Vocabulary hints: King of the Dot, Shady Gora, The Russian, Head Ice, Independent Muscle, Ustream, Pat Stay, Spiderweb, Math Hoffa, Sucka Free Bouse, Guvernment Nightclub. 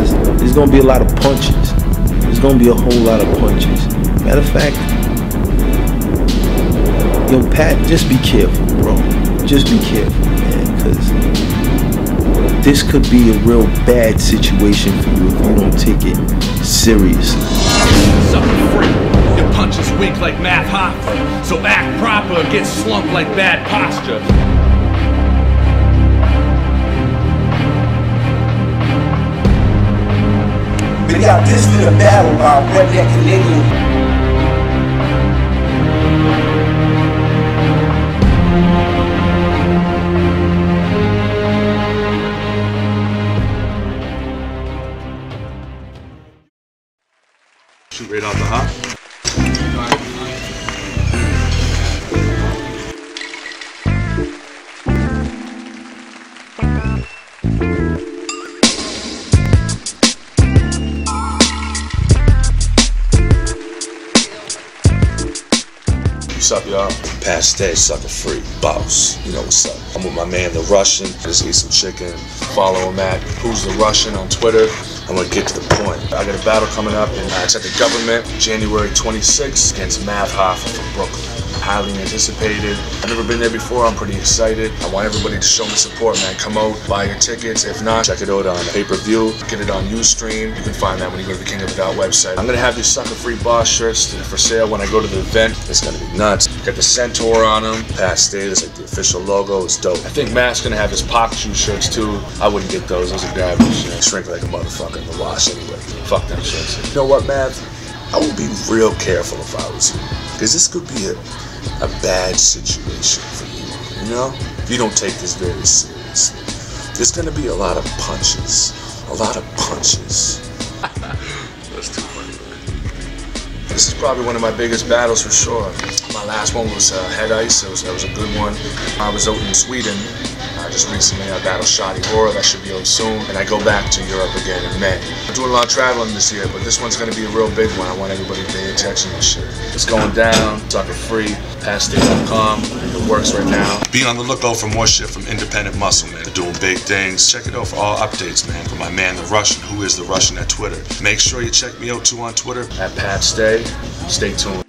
realize there's going to be a lot of punches. There's going to be a whole lot of punches. Matter of fact, yo, Pat, just be careful, bro. Just be careful, man, because this could be a real bad situation for you if you don't take it seriously. Something free. Your punch is weak like Math Hoffa, so act proper and get slumped like bad posture. We got this in a battle about what that Canadian. Shoot right off the hop. What's up, y'all? Pat Stay, sucker free, boss. You know what's up. I'm with my man, The Russian. Just eat some chicken. Follow him at Who's The Russian on Twitter. I'm gonna get to the point. I got a battle coming up, and it's at the Guvernment, January 26th, against Math Hoffa from Brooklyn. Highly anticipated. I've never been there before. I'm pretty excited. I want everybody to show me support, man. Come out, buy your tickets. If not, check it out on pay-per-view. Get it on Ustream. You can find that when you go to the King of the Dot website. I'm gonna have these sucker free boss shirts for sale when I go to the event. It's gonna be nuts. Got the centaur on him. Pat Stay is like the official logo. It's dope. I think Matt's gonna have his Pop Shoe shirts too. I wouldn't get those. Those are garbage. You know, shrink like a motherfucker in the wash anyway. Fuck them shirts. You know what, Matt? I would be real careful if I was you, because this could be a bad situation for you. You know, if you don't take this very seriously, there's gonna be a lot of punches. A lot of punches. That's too funny. This is probably one of my biggest battles for sure. My last one was Head Ice. That was a good one. I was out in Sweden. Just recently I battled Shady Gora. That should be out soon. And I go back to Europe again in May. I'm doing a lot of traveling this year, but this one's going to be a real big one. I want everybody to pay attention to shit. It's going down. Sucker free. PatStay.com. It works right now. Be on the lookout for more shit from Independent Muscle, man. They're doing big things. Check it out for all updates, man. For my man, The Russian, who is The Russian at Twitter. Make sure you check me out too on Twitter. At Pat Stay. Stay tuned.